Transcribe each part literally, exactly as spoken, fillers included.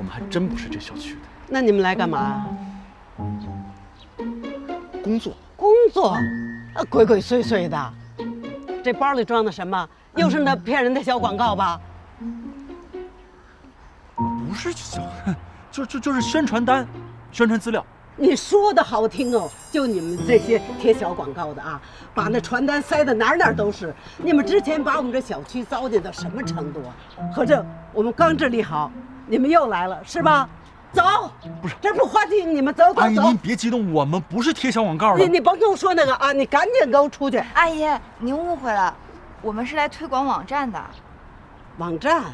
我们还真不是这小区的。那你们来干嘛？工作。工作？啊，鬼鬼祟祟的。这包里装的什么？又是那骗人的小广告吧？不是小，就就就是宣传单、宣传资料。 你说的好听哦，就你们这些贴小广告的啊，把那传单塞的哪儿哪儿都是。你们之前把我们这小区糟践到什么程度啊？合着我们刚治理好，你们又来了是吧？走，不是，这不欢迎你们，走走走。阿姨，您别激动，我们不是贴小广告的。你你甭跟我说那个啊，你赶紧给我出去。阿姨，您误会了，我们是来推广网站的。网站？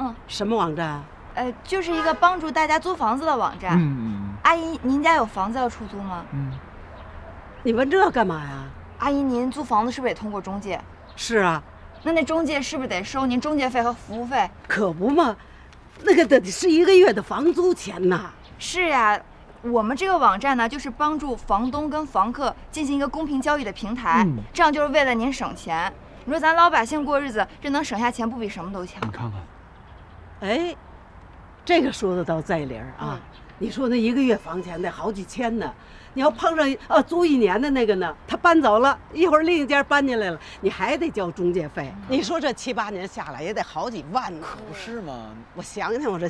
嗯，什么网站啊？呃，就是一个帮助大家租房子的网站。嗯。 阿姨，您家有房子要出租吗？嗯，你问这干嘛呀？阿姨，您租房子是不是也通过中介？是啊，那那中介是不是得收您中介费和服务费？可不嘛，那个得是一个月的房租钱呐。是呀、啊，我们这个网站呢，就是帮助房东跟房客进行一个公平交易的平台，嗯、这样就是为了您省钱。你说咱老百姓过日子，这能省下钱，不比什么都强？你看看，哎，这个说的倒在理儿啊。嗯 你说那一个月房钱得好几千呢，你要碰上呃、啊、租一年的那个呢，他搬走了一会儿另一家搬进来了，你还得交中介费。你说这七八年下来也得好几万呢，可不是吗？我想想我这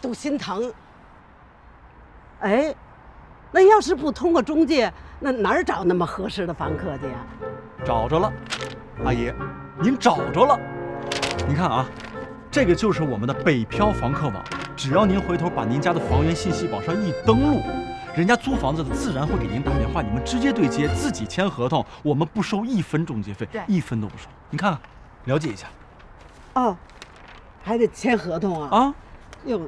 都心疼。哎，那要是不通过中介，那哪儿找那么合适的房客去呀？找着了，阿姨，您找着了。您看啊，这个就是我们的北漂房客网。 只要您回头把您家的房源信息往上一登录，人家租房子的自然会给您打电话，你们直接对接，自己签合同，我们不收一分中介费，一分都不收。您看看，了解一下。哦，还得签合同啊？啊，哟，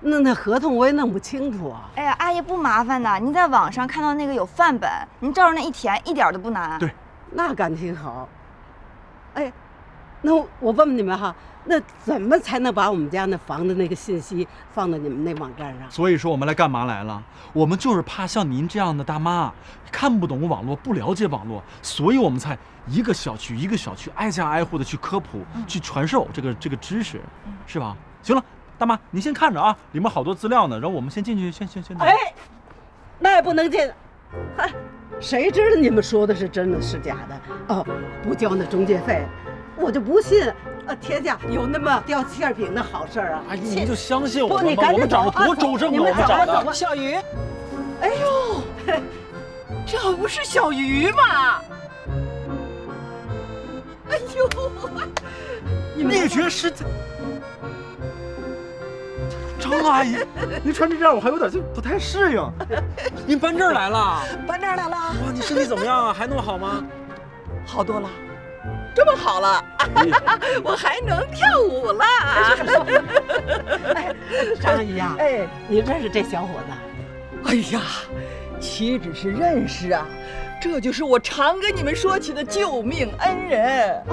那那合同我也弄不清楚啊。哎呀，阿姨不麻烦的，您在网上看到那个有范本，您照着那一填，一点都不难。对，那感情好。哎，那我问问你们哈。 那怎么才能把我们家那房的那个信息放到你们那网站上？所以说我们来干嘛来了？我们就是怕像您这样的大妈看不懂网络，不了解网络，所以我们才一个小区一个小区挨家挨户的去科普，嗯、去传授这个这个知识，嗯、是吧？行了，大妈您先看着啊，里面好多资料呢，然后我们先进去，先先先。哎，那也不能进，嗨、哎，谁知道你们说的是真的是假的？哦，不交那中介费，我就不信。 啊，天下有那么掉馅儿饼的好事儿啊！阿姨，您就相信我们吧，我们长得多周正啊，我们长得。小鱼，哎呦，这不是小鱼吗？哎呦，灭绝师太，张阿姨，您穿成这样我还有点就不太适应。您搬这儿来了？搬这儿来了。哇，你身体怎么样啊？还那么好吗？好多了。 这么好了，我还能跳舞了。张阿姨呀，哎，你认识这小伙子？哎呀，岂止是认识啊，这就是我常跟你们说起的救命恩人。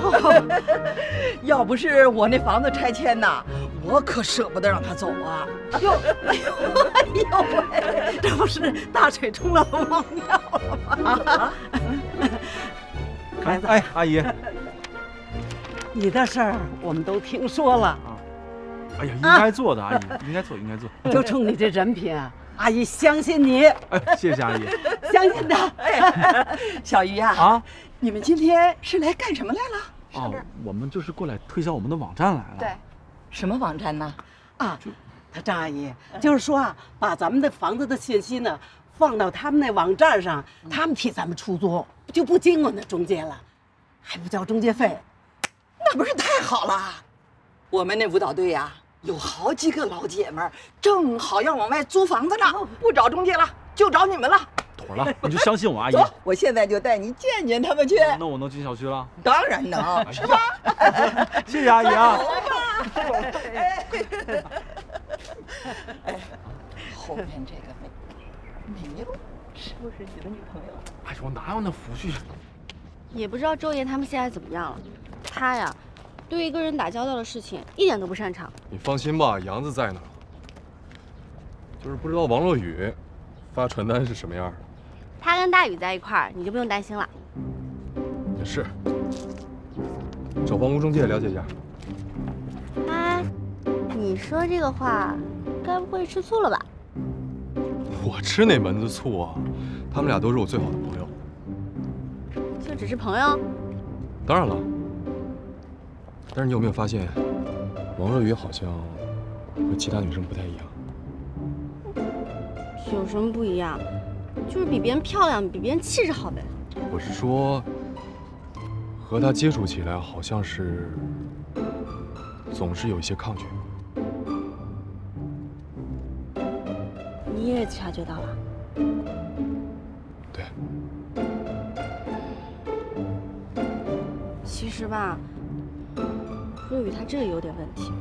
要不是我那房子拆迁呐，我可舍不得让他走啊。哟，哎呦，哎呦喂，这不是大水冲了忘掉了吗？ 孩子，哎，阿姨，你的事儿我们都听说了啊。哎呀，应该做的，阿姨，应该做，应该做。就冲你这人品啊，阿姨相信你。哎，谢谢阿姨，相信他。哎，小鱼啊，啊，你们今天是来干什么来了？哦，我们就是过来推销我们的网站来了。对，什么网站呢？啊，他张阿姨就是说啊，把咱们的房子的信息呢。 放到他们那网站上，他们替咱们出租，就不经过那中介了，还不交中介费，那不是太好了？我们那舞蹈队呀、啊，有好几个老姐们儿，正好要往外租房子呢，不找中介了，就找你们了。妥了，你就相信我，阿姨。走，我现在就带你见见他们去。那我能进小区了？当然能，是吧？谢谢阿姨啊。哎，后面这个没。 迷路，是不是你的女朋友？哎呦，我哪有那福气？也不知道周爷他们现在怎么样了。他呀，对于跟人打交道的事情一点都不擅长。你放心吧，杨子在呢。就是不知道王洛雨发传单是什么样的。他跟大宇在一块儿，你就不用担心了。也是，找房屋中介了解一下。哎，你说这个话。该不会吃醋了吧？我吃哪门子醋啊？他们俩都是我最好的朋友。就只是朋友？当然了。但是你有没有发现，王若雨好像和其他女生不太一样？有什么不一样？就是比别人漂亮，比别人气质好呗。我是说，和她接触起来好像是总是有一些抗拒。 你也察觉到了，对。其实吧，若雨她这有点问题。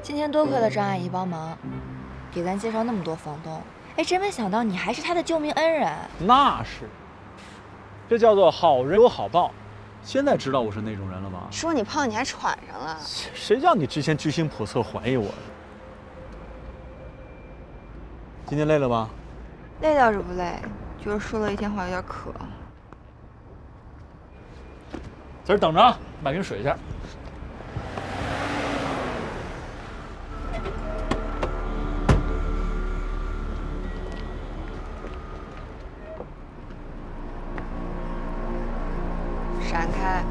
今天多亏了张阿姨帮忙，给咱介绍那么多房东，哎，真没想到你还是她的救命恩人。那是，这叫做好人有好报。现在知道我是那种人了吧？叔，你胖你还喘上了？谁叫你之前居心叵测，怀疑我的？ 今天累了吧？累倒是不累，就是说了一天话有点渴。在这等着啊，买瓶水去。闪开！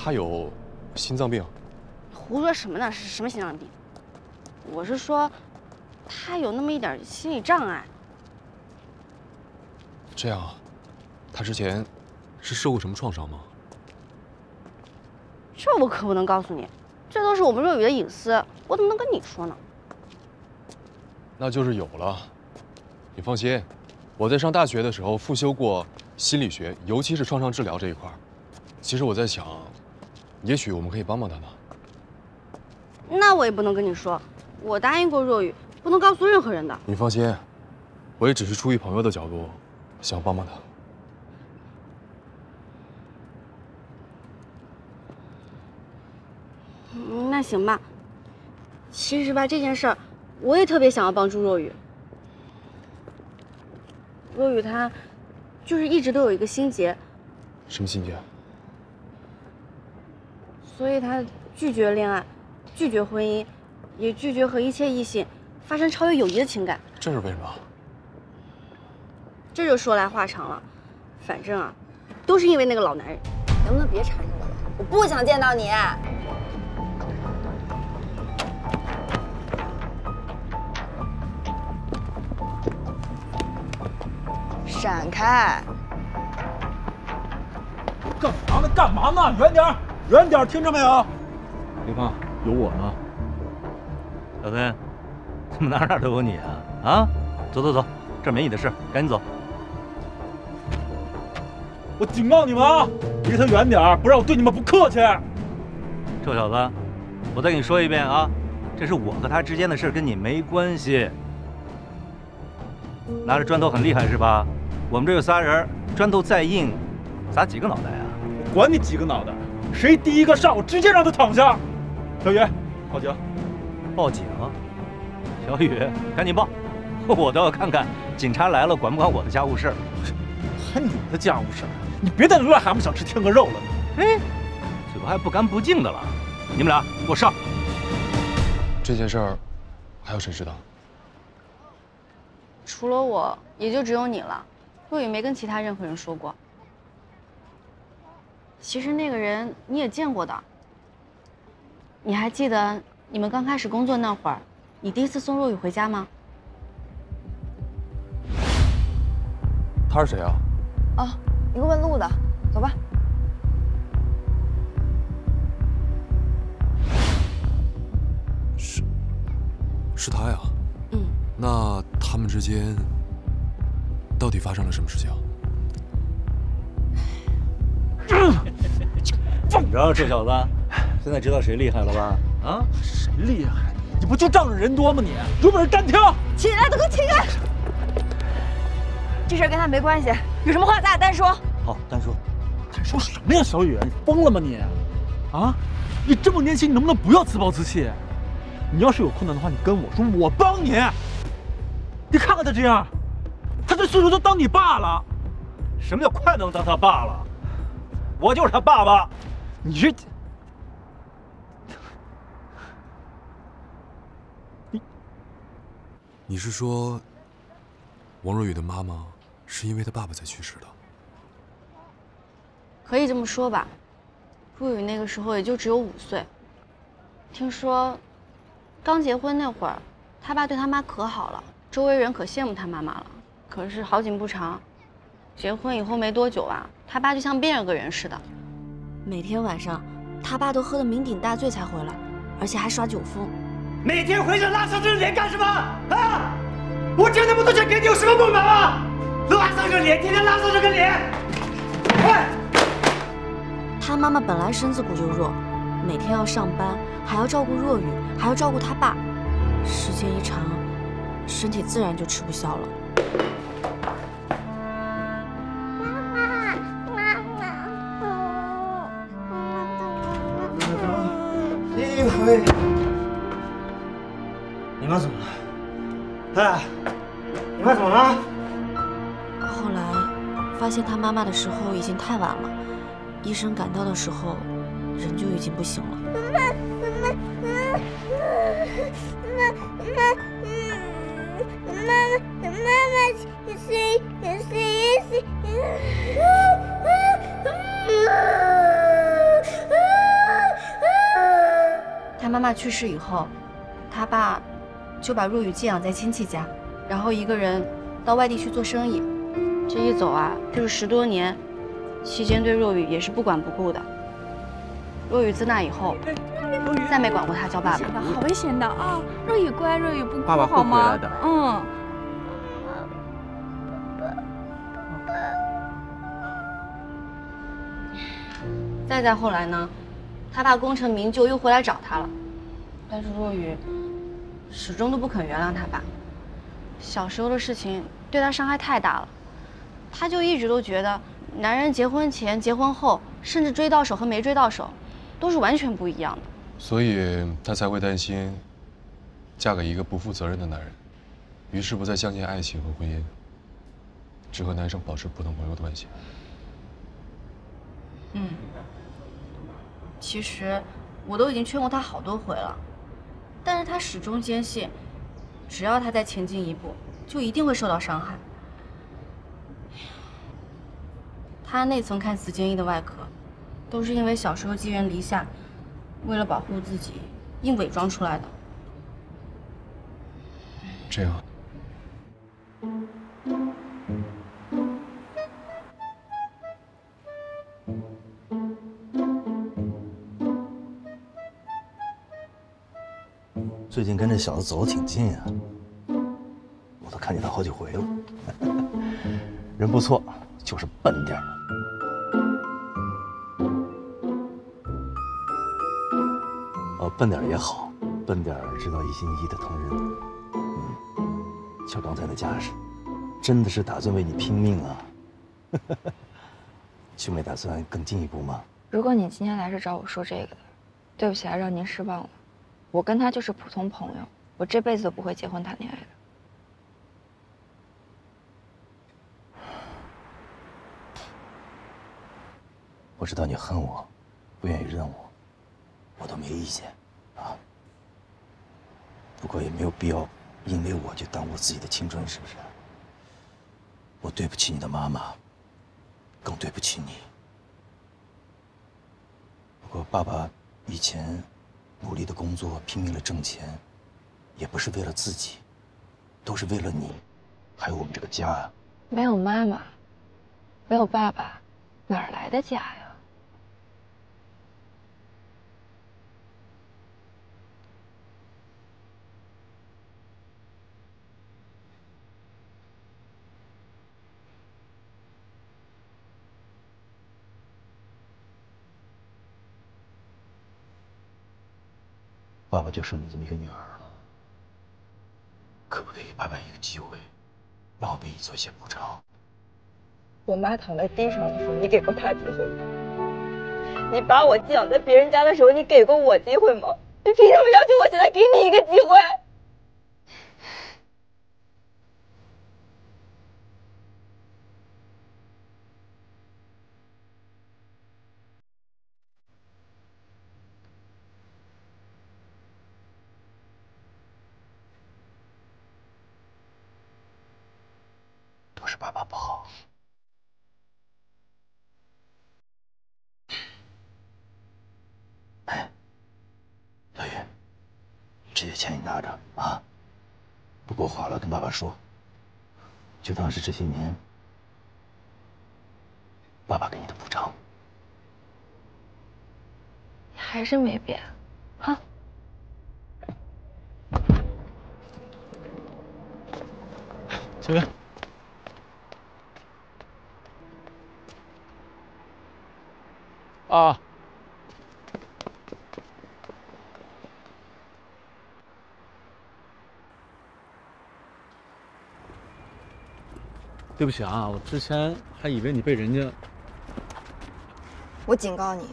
他有心脏病，胡说什么呢？是什么心脏病？我是说，他有那么一点心理障碍。这样，他之前是受过什么创伤吗？这我可不能告诉你，这都是我们若雨的隐私，我怎么能跟你说呢？那就是有了，你放心，我在上大学的时候复修过心理学，尤其是创伤治疗这一块。其实我在想。 也许我们可以帮帮他呢。那我也不能跟你说，我答应过若雨，不能告诉任何人的。你放心，我也只是出于朋友的角度，想帮帮他。嗯，那行吧。其实吧，这件事儿，我也特别想要帮助若雨。若雨她，就是一直都有一个心结。什么心结？ 所以他拒绝恋爱，拒绝婚姻，也拒绝和一切异性发生超越友谊的情感。这是为什么？这就说来话长了。反正啊，都是因为那个老男人。能不能别缠着我了？我不想见到你。闪开！干嘛呢？干嘛呢？远点儿！ 远点，听着没有？林芳，有我呢。小孙，怎么哪哪都有你啊？啊，走走走，这没你的事，赶紧走。我警告你们啊，离他远点，不然我对你们不客气。臭小子，我再给你说一遍啊，这是我和他之间的事，跟你没关系。拿着砖头很厉害是吧？我们这有仨人，砖头再硬，砸几个脑袋啊？我管你几个脑袋！ 谁第一个上，我直接让他躺下。小雨，报警！报警！小雨，赶紧报！我倒要看看警察来了管不管我的家务事。还你的家务事？你别在那癞蛤蟆想吃天鹅肉了！哎，嘴巴还不干不净的了。你们俩给我上！这件事儿还有谁知道？除了我，也就只有你了。若雨没跟其他任何人说过。 其实那个人你也见过的，你还记得你们刚开始工作那会儿，你第一次送若雨回家吗？他是谁啊？啊，一个问路的，走吧。是，是他呀。嗯。那他们之间到底发生了什么事情？ 怎么着，臭小子，现在知道谁厉害了吧？啊，谁厉害？你不就仗着人多吗？你有本事单挑！起来，都给我起来！这事儿跟他没关系，有什么话咱俩单说。好，单说。单说什么呀，小雨？你疯了吗你？啊，你这么年轻，你能不能不要自暴自弃？你要是有困难的话，你跟我说，我帮你。你看看他这样，他这岁数都当你爸了。什么叫快能当他爸了？我就是他爸爸。你这，你，你是说，王若雨的妈妈是因为他爸爸才去世的？可以这么说吧。 若雨那个时候也就只有五岁，听说刚结婚那会儿，他爸对他妈可好了，周围人可羡慕他妈妈了。可是好景不长，结婚以后没多久啊，他爸就像变了个人似的，每天晚上他爸都喝得酩酊大醉才回来，而且还耍酒疯。每天回去拉伤这脸干什么啊？我挣那么多钱给你有什么不满吗？拉伤这脸，天天拉伤这个脸，哎。 他妈妈本来身子骨就弱，每天要上班，还要照顾若雨，还要照顾他爸，时间一长，身体自然就吃不消了。妈妈，妈妈，一回，你妈怎么了？哎，你妈怎么了？后来发现他妈妈的时候已经太晚了。 医生赶到的时候，人就已经不行了。他妈妈去世以后，他爸就把若雨寄养在亲戚家，然后一个人到外地去做生意。这一走啊，就是十多年。 期间对若雨也是不管不顾的。若雨自那以后，再没管过他叫爸爸。好危险的啊！若雨乖，若雨不哭好吗？爸爸会回来的。嗯。再再后来呢，他爸功成名就又回来找他了，但是若雨始终都不肯原谅他爸。小时候的事情对他伤害太大了，他就一直都觉得。 男人结婚前、结婚后，甚至追到手和没追到手，都是完全不一样的。所以她才会担心，嫁给一个不负责任的男人，于是不再相信爱情和婚姻，只和男生保持普通朋友的关系。嗯，其实我都已经劝过她好多回了，但是她始终坚信，只要她再前进一步，就一定会受到伤害。 他那层看似坚毅的外壳，都是因为小时候寄人篱下，为了保护自己，硬伪装出来的。这样。最近跟这小子走得挺近啊，我都看见他好几回了，人不错。 就是笨点儿。哦，笨点儿也好，笨点儿知道一心一意的疼人。嗯，就刚才那架势，真的是打算为你拼命啊！兄妹打算更进一步吗？如果你今天来是找我说这个的，对不起啊，让您失望了。我跟他就是普通朋友，我这辈子都不会结婚谈恋爱的。 我知道你恨我，不愿意认我，我都没意见，啊。不过也没有必要，因为我就耽误自己的青春，是不是？我对不起你的妈妈，更对不起你。不过爸爸以前努力的工作，拼命的挣钱，也不是为了自己，都是为了你，还有我们这个家啊。没有妈妈，没有爸爸。 哪儿来的家呀？爸爸就剩你这么一个女儿了，可不可以爸爸一个机会，让我为你做些补偿？ 我妈躺在地上的时候，你给过她机会吗？你把我寄养在别人家的时候，你给过我机会吗？你凭什么要求我现在给你一个机会？都是爸爸不好。 这些钱你拿着啊，不够花了跟爸爸说，就当是这些年爸爸给你的补偿。你还是没变，啊？小月，啊。 对不起啊，我之前还以为你被人家……我警告你，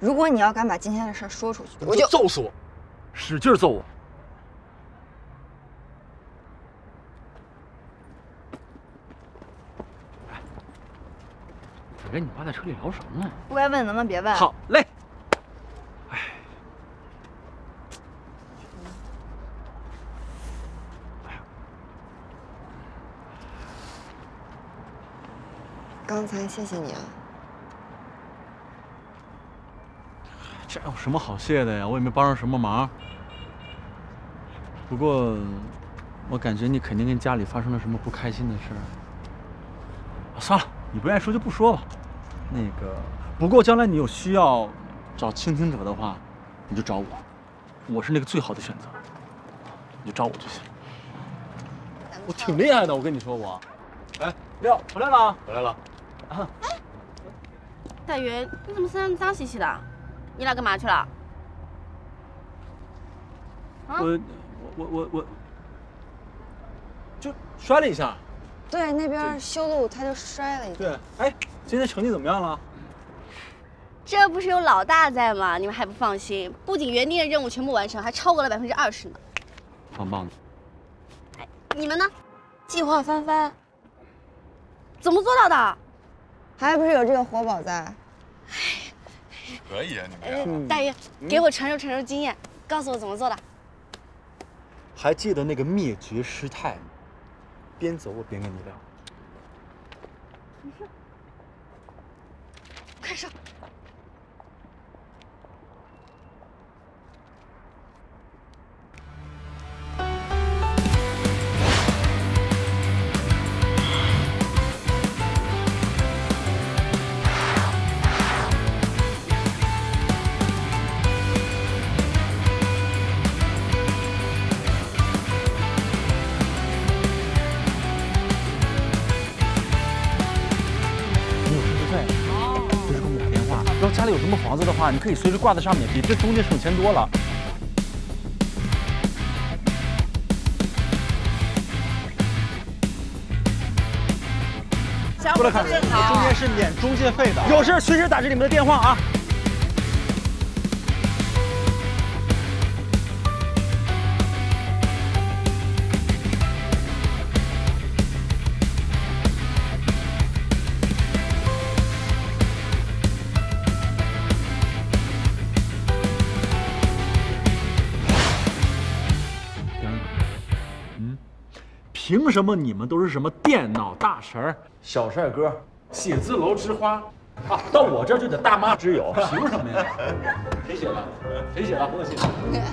如果你要敢把今天的事说出去，我就揍死我，使劲揍我！哎，你跟你爸在车里聊什么呢？不该问的能别问。好嘞。哎，哎呀。 刚才谢谢你啊！这有什么好谢的呀？我也没帮上什么忙。不过，我感觉你肯定跟家里发生了什么不开心的事。啊，算了，你不愿意说就不说吧。那个，不过将来你有需要找倾听者的话，你就找我，我是那个最好的选择。你就找我就行。我挺厉害的，我跟你说我。哎，廖，回来了，回来了。 哎，大鱼，你怎么身上脏兮兮的？你俩干嘛去了？啊、我我我我就摔了一下。对，那边修路他就摔了一下。对，哎，今天成绩怎么样了？这不是有老大在吗？你们还不放心？不仅原定的任务全部完成，还超过了百分之二十呢。棒棒的。哎，你们呢？计划翻番。怎么做到的？ 还不是有这个活宝在，可以啊，你们、呃。大爷，给我传授传授经验，嗯、告诉我怎么做的。还记得那个灭绝师太吗？边走我边跟你聊。嗯、快说。房子的话，你可以随时挂在上面，比这中介省钱多了。过来看，中间是免中介费的，有事随时打这里面的电话啊。凭什么你们都是什么电脑大神、小帅哥、写字楼之花啊？到我这就得大妈之友，凭什么呀？谁写的？谁写的？我写的。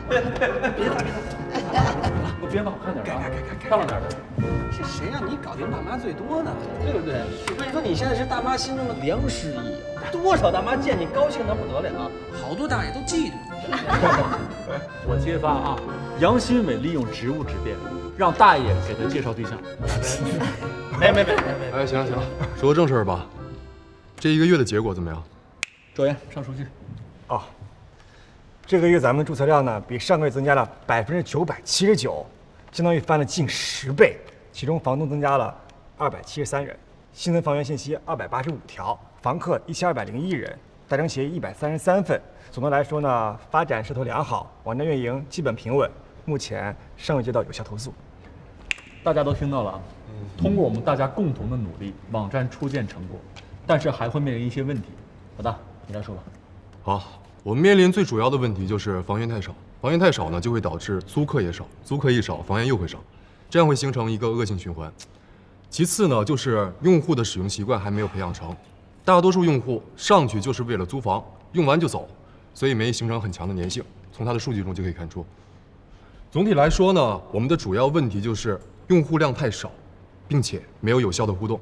别打了，给我编的好看点啊，漂亮点的。是谁让你搞定大妈最多呢？对不对？所以说你现在是大妈心中的良师益友，多少大妈见你高兴的不得了，好多大爷都嫉妒你。我揭发啊，杨新伟利用职务之便。 让大爷给他介绍对象。没没没没没。哎，行了行了，说个正事儿吧。这一个月的结果怎么样？赵岩，上书记。哦，这个月咱们的注册量呢，比上个月增加了百分之九百七十九，相当于翻了近十倍。其中房东增加了二百七十三人，新增房源信息二百八十五条，房客一千二百零一人，达成协议一百三十三份。总的来说呢，发展势头良好，网站运营基本平稳，目前尚未接到有效投诉。大家都听到了啊，通过我们大家共同的努力，网站初见成果，但是还会面临一些问题。老大，你来说吧。好，我们面临最主要的问题就是房源太少，房源太少呢，就会导致租客也少，租客一少，房源又会少，这样会形成一个恶性循环。 其次呢，就是用户的使用习惯还没有培养成，大多数用户上去就是为了租房，用完就走，所以没形成很强的粘性。从它的数据中就可以看出。总体来说呢，我们的主要问题就是用户量太少，并且没有有效的互动。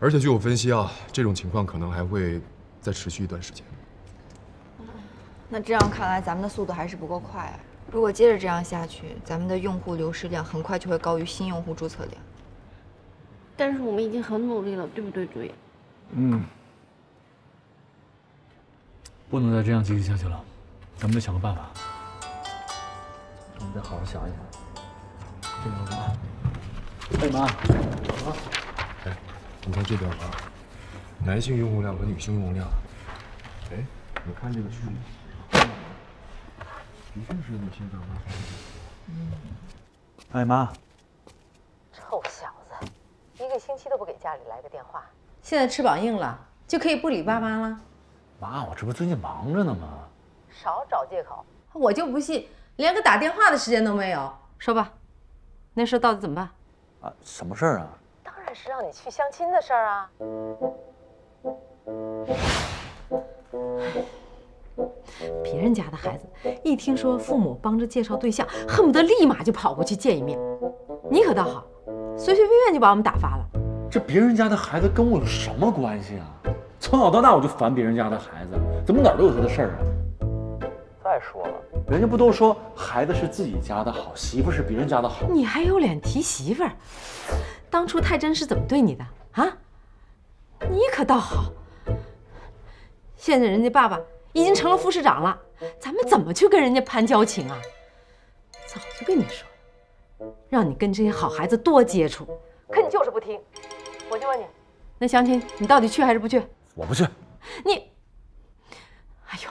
而且据我分析啊，这种情况可能还会再持续一段时间。那这样看来，咱们的速度还是不够快啊！如果接着这样下去，咱们的用户流失量很快就会高于新用户注册量。 但是我们已经很努力了，对不对，主演？嗯，不能再这样继续下去了，咱们得想个办法。我们再好好想一想，这边吧。哎妈，啊！哎，你看这边吧，男性用户量和女性用户量。哎，你看这个数，的确是女性转化。嗯。哎妈。臭小子。 一个星期都不给家里来个电话，现在翅膀硬了，就可以不理爸妈了。妈，我这不最近忙着呢吗？少找借口，我就不信，连个打电话的时间都没有。说吧，那事到底怎么办？啊，什么事儿啊？当然是让你去相亲的事儿啊。别人家的孩子一听说父母帮着介绍对象，恨不得立马就跑过去见一面。你可倒好。 随随便便就把我们打发了，这别人家的孩子跟我有什么关系啊？从小到大我就烦别人家的孩子，怎么哪儿都有他的事儿啊？再说了，人家不都说孩子是自己家的好，媳妇是别人家的好？你还有脸提媳妇儿？当初太真是怎么对你的啊？你可倒好，现在人家爸爸已经成了副市长了，咱们怎么去跟人家攀交情啊？早就跟你说。 让你跟这些好孩子多接触，可你就是不听。我就问你，那相亲你到底去还是不去？我不去。你，哎呦，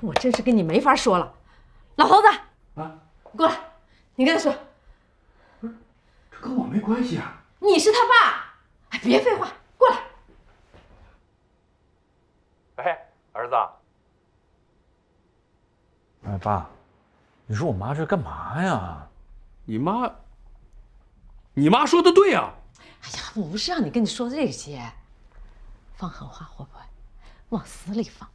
我真是跟你没法说了。老头子，啊，你过来，你跟他说。不是，这跟我没关系啊。你是他爸。哎，别废话，过来。哎，儿子。哎，爸，你说我妈这干嘛呀？ 你妈，你妈说的对啊！哎呀，我不是让你跟你说这些，放狠话会不会？往死里放！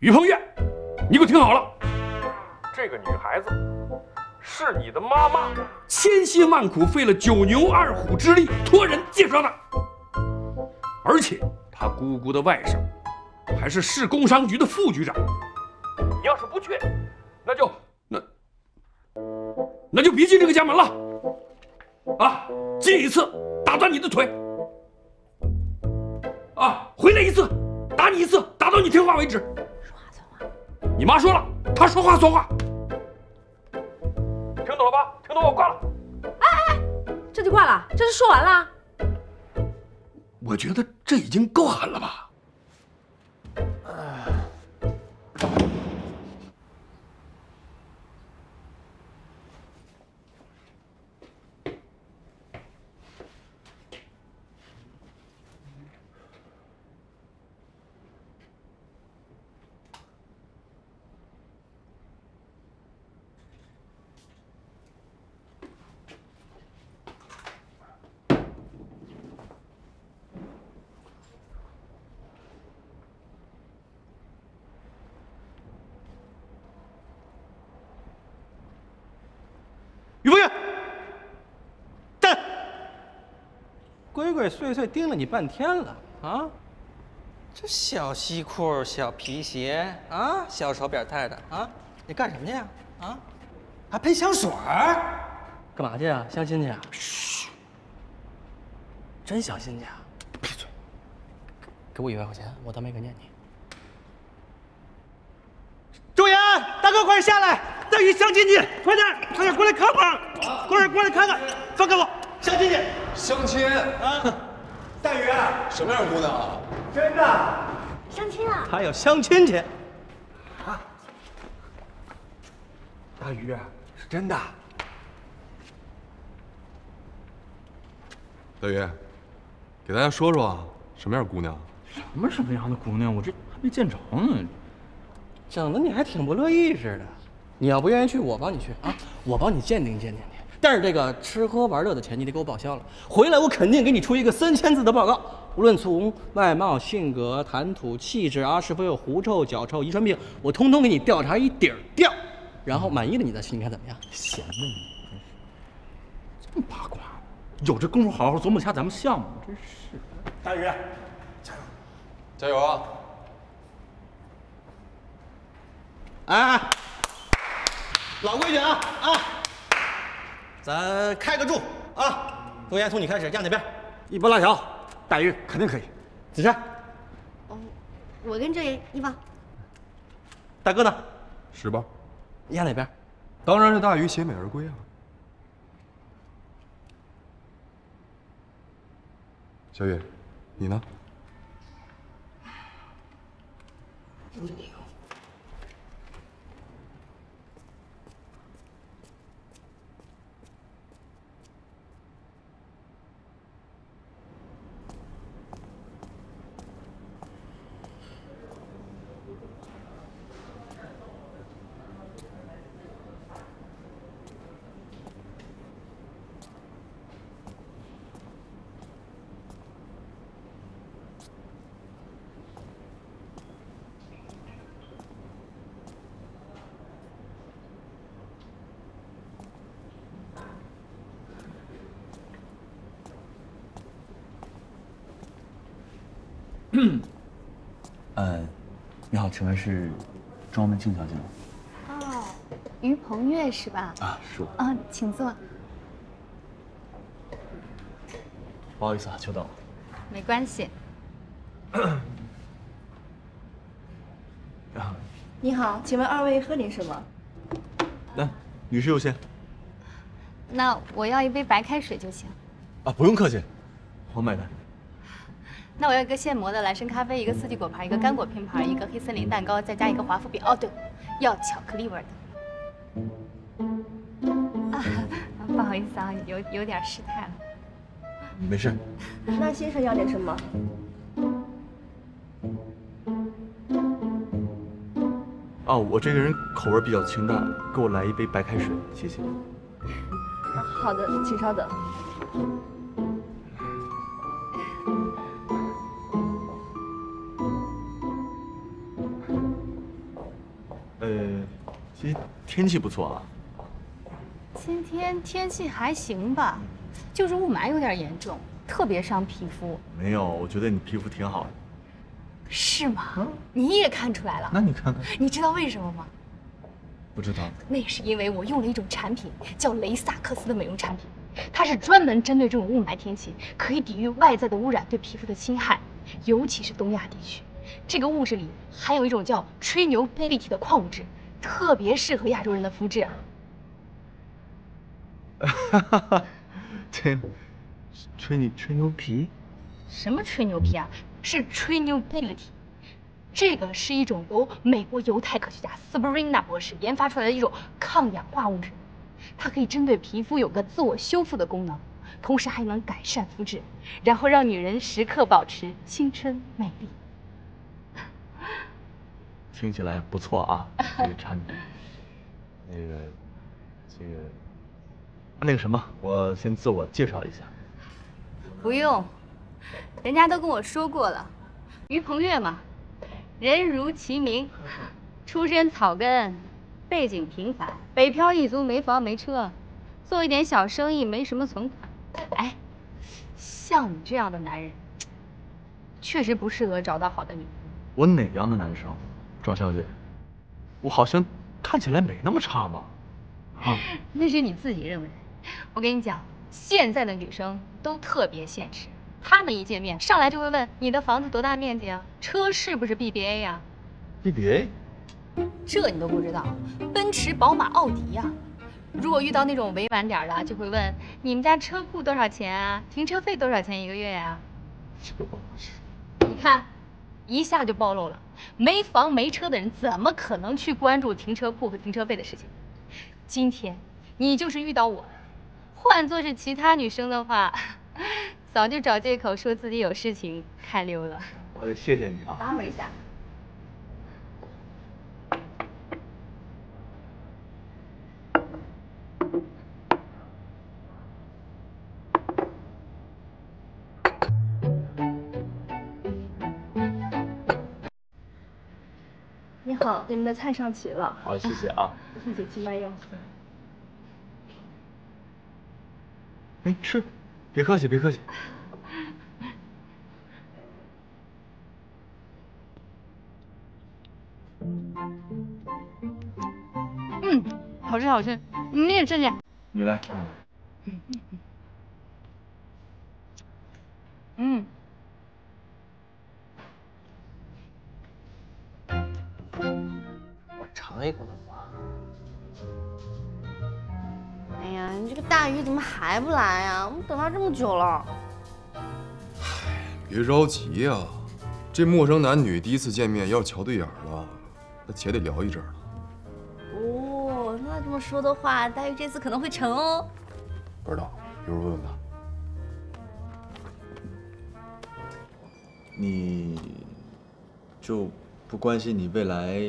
于鹏月，你给我听好了，这个女孩子是你的妈妈千辛万苦费了九牛二虎之力托人介绍的，而且她姑姑的外甥还是市工商局的副局长。你要是不去。 那就那那就别进这个家门了，啊！进一次打断你的腿，啊！回来一次打你一次，打到你听话为止。说话算话。你妈说了，她说话算话。听懂了吧？听懂我挂了。哎哎，这就挂了？这是说完了？我觉得这已经够狠了吧。 鬼鬼祟祟盯了你半天了啊！这小西裤、小皮鞋啊，小手表戴的啊，你干什么去呀？啊，还喷香水儿？干嘛去啊？相亲去啊？嘘，真相亲去啊？闭嘴！给我一万块钱，我当没看见你。周岩，大哥，快下来，带鱼相亲去，快点，快点过来看看，快点过来看看，放开我，相亲去。 相亲啊！大鱼，什么样的姑娘啊？真的，相亲啊？他要相亲去。啊，大鱼是真的。大鱼，给大家说说啊，什么样的姑娘？什么什么样的姑娘？我这还没见着呢。 整的你还挺不乐意似的，你要不愿意去，我帮你去啊，我帮你鉴定鉴定去。但是这个吃喝玩乐的钱你得给我报销了，回来我肯定给你出一个三千字的报告，无论从外貌、性格、谈吐、气质啊，是否有狐臭、脚臭、遗传病，我通通给你调查一底儿掉，然后满意了你再去，你看怎么样？闲的你，这么八卦，有这功夫好好琢磨下咱们项目，真是。大宇，加油，加油啊！ 哎，老规矩啊啊！咱开个柱啊！东岩从你开始，压哪边？一包辣条，大鱼肯定可以。子珊，哦，我跟郑爷一包。大哥呢？十包。压哪边？当然是大鱼，携美而归啊。小雨，你呢？你。 呃，你好，请问是庄文静小姐吗？哦，于鹏月是吧？啊，是我。啊、哦，请坐。不好意思啊，久等了。没关系。啊、你好，请问二位喝点什么？来，女士优先。那我要一杯白开水就行。啊，不用客气，我买单。 那我要一个现磨的蓝深咖啡，一个四季果盘，一个干果拼盘，一个黑森林蛋糕，再加一个华夫饼。哦，对，要巧克力味的。啊，不好意思啊，有有点失态了。没事。那先生要点什么？哦，我这个人口味比较清淡，给我来一杯白开水，谢谢。好的，请稍等。 今天天气不错啊。今天天气还行吧，就是雾霾有点严重，特别伤皮肤。没有，我觉得你皮肤挺好的。是吗？嗯、你也看出来了？那你看看。你知道为什么吗？不知道。那是因为我用了一种产品，叫雷萨克斯的美容产品，它是专门针对这种雾霾天气，可以抵御外在的污染对皮肤的侵害，尤其是东亚地区，这个物质里含有一种叫吹牛贝利体的矿物质。 特别适合亚洲人的肤质。哈哈哈，对，吹你吹牛皮？什么吹牛皮啊？是吹牛贝利体，这个是一种由美国犹太科学家 Sabrina 博士研发出来的一种抗氧化物质，它可以针对皮肤有个自我修复的功能，同时还能改善肤质，然后让女人时刻保持青春美丽。 听起来不错啊，这个产品，那个，这个，那个什么，我先自我介绍一下。不用，人家都跟我说过了，于鹏月嘛，人如其名，出身草根，背景平凡，北漂一族，没房没车，做一点小生意，没什么存款。哎，像你这样的男人，确实不适合找到好的女人。我哪样的男生？ 庄小姐，我好像看起来没那么差嘛，啊？那是你自己认为。我跟你讲，现在的女生都特别现实，她们一见面上来就会问你的房子多大面积啊，车是不是 B B A 呀？B B A？ 这你都不知道，奔驰、宝马、奥迪呀、啊。如果遇到那种委婉点的，就会问你们家车库多少钱啊，停车费多少钱一个月呀、啊？这个办法是。你看，一下就暴露了，没房没车的人怎么可能去关注停车库和停车费的事情？今天你就是遇到我，换作是其他女生的话，早就找借口说自己有事情看溜了。我谢谢你啊。等我一下。 好，你们的菜上齐了。好，谢谢啊。谢谢，请慢用。哎，吃，别客气，别客气。嗯，好吃好吃，你也吃去。你来。嗯。嗯。 我尝一口怎么了？哎呀，你这个大鱼怎么还不来呀、啊？我们等他这么久了。哎，别着急呀、啊，这陌生男女第一次见面，要是瞧对眼了，那且得聊一阵儿了。哦，那这么说的话，大鱼这次可能会成哦。不知道，一会儿问问他。你就。 不关心你未来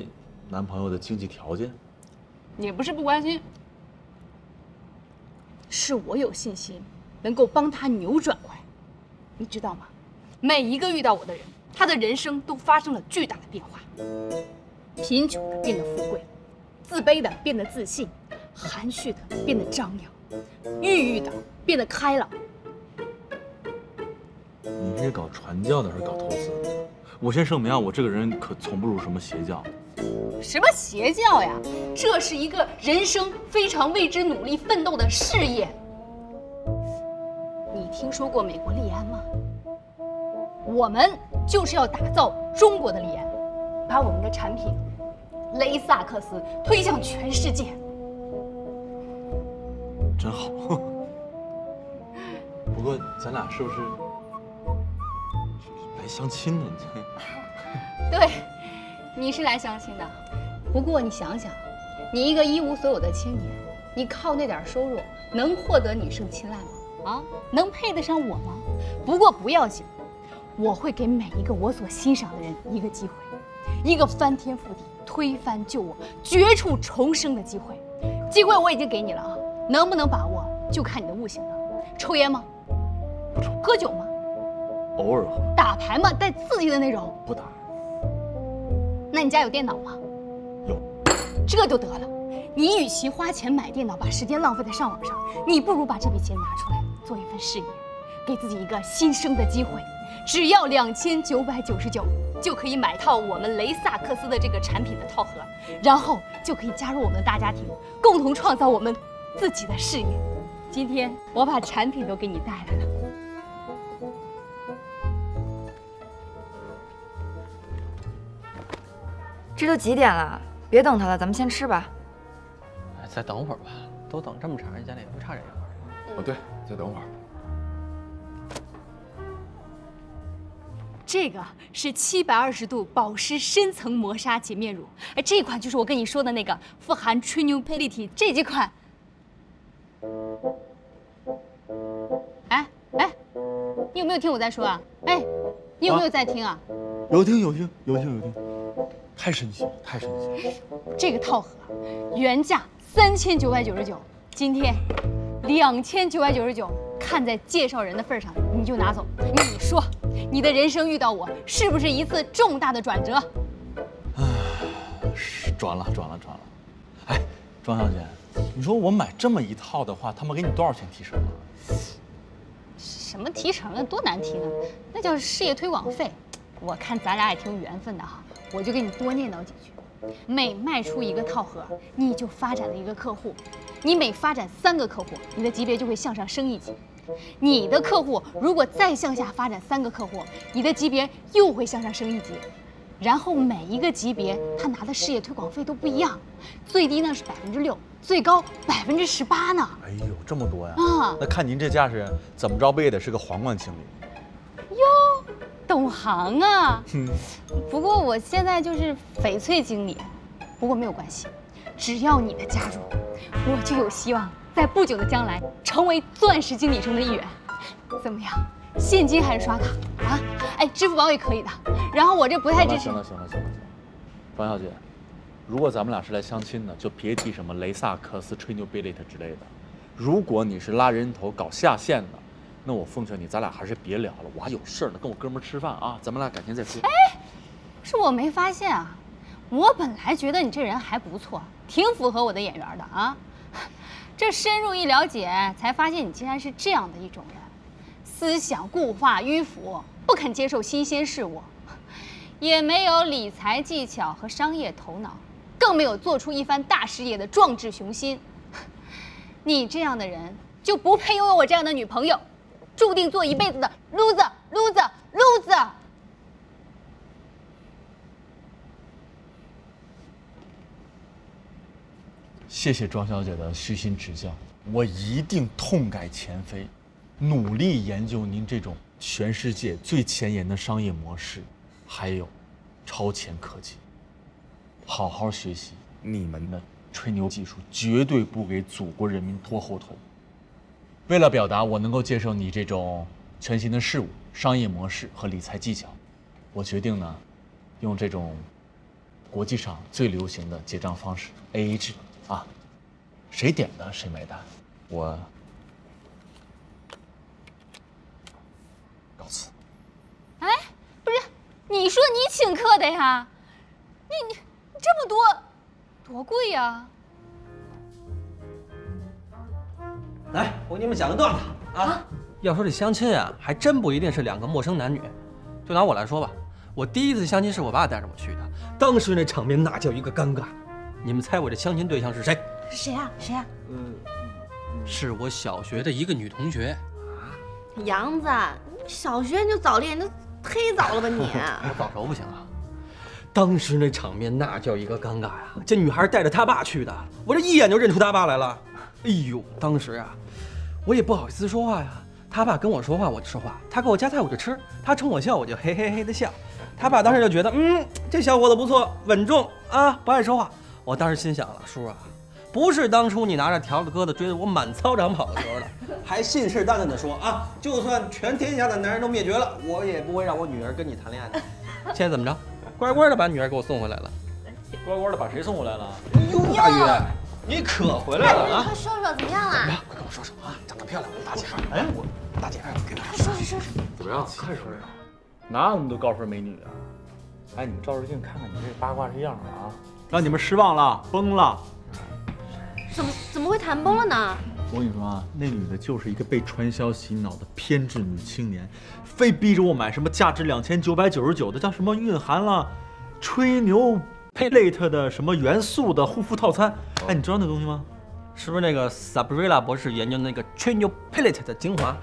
男朋友的经济条件，也不是不关心，是我有信心能够帮他扭转过来，你知道吗？每一个遇到我的人，他的人生都发生了巨大的变化，贫穷的变得富贵，自卑的变得自信，含蓄的变得张扬，郁郁的变得开朗。你是搞传教的还是搞投资的？ 我先声明啊，我这个人可从不入什么邪教。什么邪教呀？这是一个人生非常为之努力奋斗的事业。你听说过美国利安吗？我们就是要打造中国的利安，把我们的产品雷萨克斯推向全世界。真好。不过咱俩是不是？ 相亲呢？对，你是来相亲的。不过你想想，你一个一无所有的青年，你靠那点收入能获得女生青睐吗？啊，能配得上我吗？不过不要紧，我会给每一个我所欣赏的人一个机会，一个翻天覆地、推翻旧我、绝处重生的机会。机会我已经给你了啊，能不能把握就看你的悟性了。抽烟吗？不抽。喝酒吗？ 偶尔喝。打牌嘛，带刺激的那种。不打。那你家有电脑吗？有。这就得了，你与其花钱买电脑，把时间浪费在上网上，你不如把这笔钱拿出来做一份事业，给自己一个新生的机会。只要两千九百九十九就可以买套我们雷萨克斯的这个产品的套盒，然后就可以加入我们的大家庭，共同创造我们自己的事业。今天我把产品都给你带来了。 这都几点了？别等他了，咱们先吃吧。再等会儿吧，都等这么长时间了，也不差这一会儿。哦，对，再等会儿。这个是七百二十度保湿深层磨砂洁面乳，哎，这款就是我跟你说的那个富含 Trinupality 这几款。哎哎，你有没有听我在说啊？哎，你有没有在听啊？啊有听有听有听有听。 太神奇了，太神奇了！这个套盒原价三千九百九十九，今天两千九百九十九，看在介绍人的份上，你就拿走。你说，你的人生遇到我，是不是一次重大的转折？啊，是转了，转了，转了！哎，庄小姐，你说我买这么一套的话，他们给你多少钱提成啊？什么提成啊？多难听啊！那叫事业推广费。我看咱俩也挺有缘分的哈。 我就给你多念叨几句，每卖出一个套盒，你就发展了一个客户；你每发展三个客户，你的级别就会向上升一级；你的客户如果再向下发展三个客户，你的级别又会向上升一级。然后每一个级别他拿的事业推广费都不一样，最低呢是百分之六，最高百分之十八呢。哎呦，这么多呀！啊，那看您这架势，怎么着不也得是个皇冠经理？哟。懂行啊。嗯。不过我现在就是翡翠经理，不过没有关系，只要你的加入，我就有希望在不久的将来成为钻石经理中的一员。怎么样？现金还是刷卡啊？哎，支付宝也可以的。然后我这不太支持。行了行了行了行了，王小姐。 如果咱们俩是来相亲的，就别提什么雷萨克斯、吹牛贝利特之类的。如果你是拉人头搞下线的，那我奉劝你，咱俩还是别聊了。我还有事儿呢，跟我哥们儿吃饭啊，咱们俩改天再说。哎，是我没发现啊，我本来觉得你这人还不错，挺符合我的眼缘的啊。这深入一了解，才发现你竟然是这样的一种人，思想固化迂腐，不肯接受新鲜事物，也没有理财技巧和商业头脑。 更没有做出一番大事业的壮志雄心，你这样的人就不配拥有我这样的女朋友，注定做一辈子的 loser loser loser。谢谢庄小姐的虚心指教，我一定痛改前非，努力研究您这种全世界最前沿的商业模式，还有超前科技。 好好学习，你们的吹牛技术绝对不给祖国人民拖后腿。为了表达我能够接受你这种全新的事物、商业模式和理财技巧，我决定呢，用这种国际上最流行的结账方式 A A 制啊，谁点的谁买单。我告辞。哎，不是，你说你请客的呀？你你。 这么多，多贵呀、啊！来，我给你们讲个段子啊！啊要说这相亲啊，还真不一定是两个陌生男女。就拿我来说吧，我第一次相亲是我爸带着我去的，当时那场面那叫一个尴尬。你们猜我这相亲对象是谁？是谁啊？谁啊？嗯，是我小学的一个女同学。啊，杨子，你小学你就早恋，都忒早了吧你？我早熟不行啊。 当时那场面那叫一个尴尬呀！这女孩带着她爸去的，我这一眼就认出她爸来了。哎呦，当时啊，我也不好意思说话呀。她爸跟我说话我就说话，她给我夹菜我就吃，她冲我笑我就嘿嘿嘿的笑。她爸当时就觉得，嗯，这小伙子不错，稳重啊，不爱说话。我当时心想了，叔啊，不是当初你拿着笤帚鸽子追着我满操场跑的时候了，还信誓旦旦的说啊，就算全天下的男人都灭绝了，我也不会让我女儿跟你谈恋爱的。现在怎么着？ 乖乖的把女儿给我送回来了，乖乖的把谁送回来了？哟，大鱼，你可回来了啊！快说说怎么样了？快跟我说说啊！长得漂亮，我大姐。哎，我大姐，给我说说说说。怎么样？快说说。哪有那么多高分美女啊？哎，你们照照镜，看看你这八卦这样了啊，让你们失望了，崩了。怎么怎么会谈崩了呢？我跟你说啊，那女的就是一个被传销洗脑的偏执女青年。 非逼着我买什么价值两千九百九十九的叫什么蕴含了吹牛贝类特的什么元素的护肤套餐，哎，你知道那东西吗？是不是那个 Sabrina 博士研究那个吹牛贝类特的精华？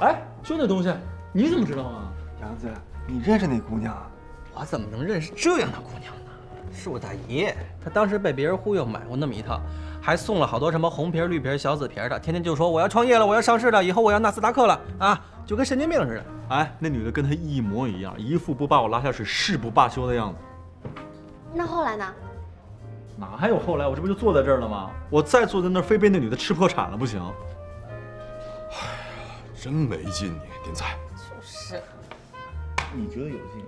哎，就那东西，你怎么知道啊？杨子，你认识那姑娘啊？我怎么能认识这样的姑娘呢？是我大姨，她当时被别人忽悠买过那么一套，还送了好多什么红瓶、绿瓶、小紫瓶的，天天就说我要创业了，我要上市了，以后我要纳斯达克了啊，就跟神经病似的。 哎，那女的跟他一模一样，一副不把我拉下水誓不罢休的样子。那后来呢？哪还有后来？我这不就坐在这儿了吗？我再坐在那儿，非被那女的吃破产了不行。哎呀，真没劲你，你天才。就是。你觉得有劲有劲有劲？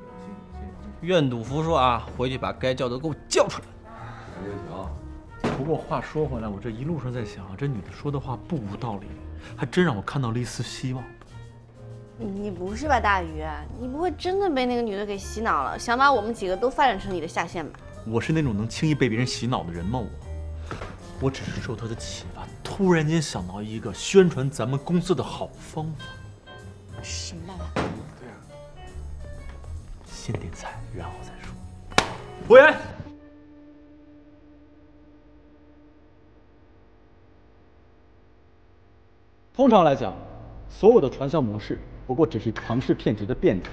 愿赌服输啊！回去把该叫的给我叫出来。也行。不过话说回来，我这一路上在想啊，这女的说的话不无道理，还真让我看到了一丝希望。 你不是吧，大鱼？你不会真的被那个女的给洗脑了，想把我们几个都发展成你的下线吧？我是那种能轻易被别人洗脑的人吗？我，我只是受她的启发，突然间想到一个宣传咱们公司的好方法。什么办法？对啊，先点菜，然后再说。服务员。 通常来讲，所有的传销模式。 不过只是庞氏骗局的变体，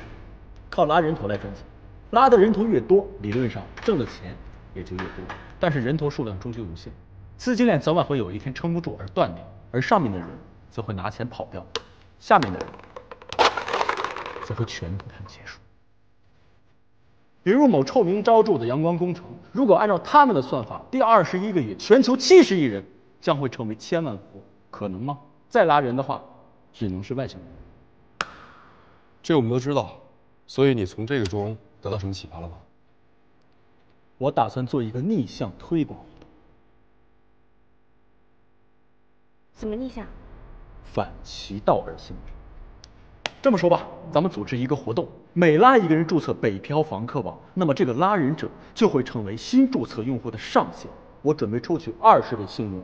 靠拉人头来赚钱，拉的人头越多，理论上挣的钱也就越多。但是人头数量终究有限，资金链早晚会有一天撑不住而断裂，而上面的人则会拿钱跑掉，下面的人此后全部谈结束。比如某臭名昭著的阳光工程，如果按照他们的算法，第二十一个亿，全球七十亿人将会成为千万富翁，可能吗？再拉人的话，只能是外星人。这我们都知道，所以你从这个中得到什么启发了吗？我打算做一个逆向推广活动。怎么逆向？反其道而行之。 这么说吧，咱们组织一个活动，每拉一个人注册北漂房客网，那么这个拉人者就会成为新注册用户的上限。我准备抽取二十位幸运儿，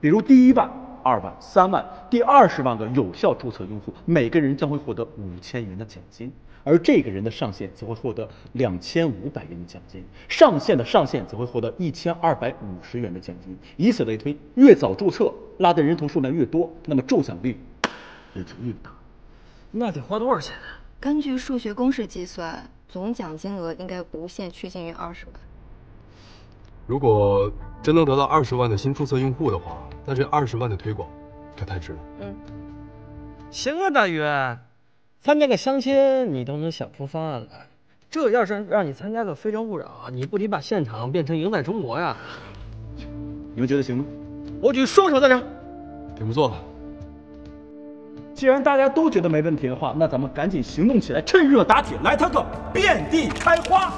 比如第一万、二万、三万，第二十万个有效注册用户，每个人将会获得五千元的奖金，而这个人的上限则会获得两千五百元的奖金，上限的上限则会获得一千二百五十元的奖金。以此类推，越早注册，拉的人头数量越多，那么中奖率也就越大。 那得花多少钱啊？根据数学公式计算，总奖金额应该无限趋近于二十万。如果真能得到二十万的新注册用户的话，那这二十万的推广可太值了。嗯，行啊，大鱼，参加个相亲你都能想出方案来，这要是让你参加个《非诚勿扰》，你不得把现场变成《赢在中国》呀？你们觉得行吗？我举双手赞成。挺不错。 既然大家都觉得没问题的话，那咱们赶紧行动起来，趁热打铁，来他个遍地开花！